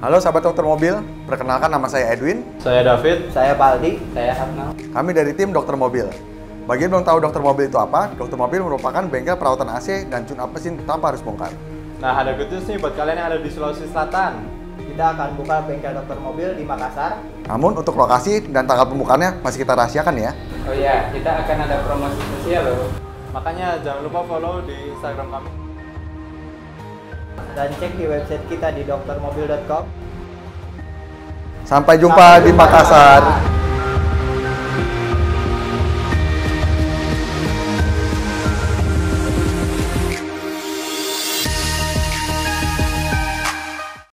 Halo sahabat dokter mobil, perkenalkan nama saya Edwin. Saya David. Saya Paldi. Saya Arnold. Kami dari tim dokter mobil. Bagi yang belum tahu dokter mobil itu apa, dokter mobil merupakan bengkel perawatan AC dan tune up mesin tanpa harus bongkar. Nah, ada good news nih buat kalian yang ada di Sulawesi Selatan. Kita akan buka bengkel dokter mobil di Makassar. Namun untuk lokasi dan tanggal pembukaannya masih kita rahasiakan ya. Oh iya, kita akan ada promosi spesial loh. Makanya jangan lupa follow di Instagram kami. Dan cek di website kita di doktormobil.com. Sampai jumpa di Makassar.